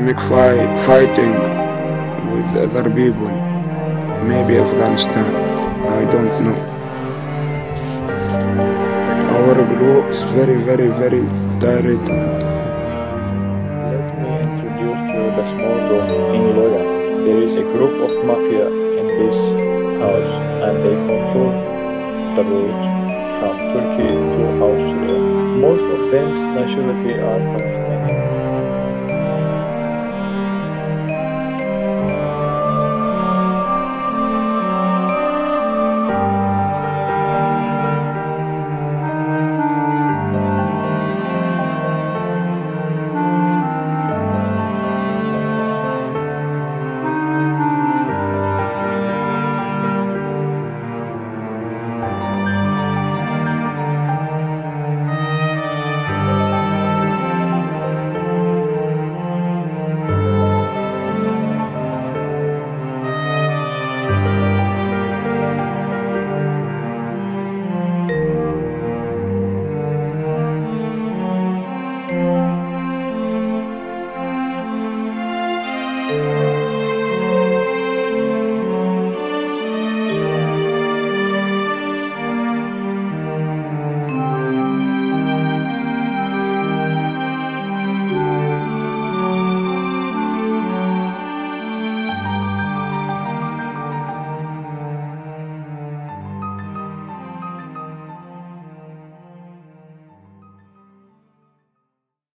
make fighting with other people, maybe Afghanistan, I don't know. Our group is very tired. Let me introduce you the small group in Loya. There is a group of mafia in this house and they control the route from Turkey to Austria. Most of them nationality are Pakistani.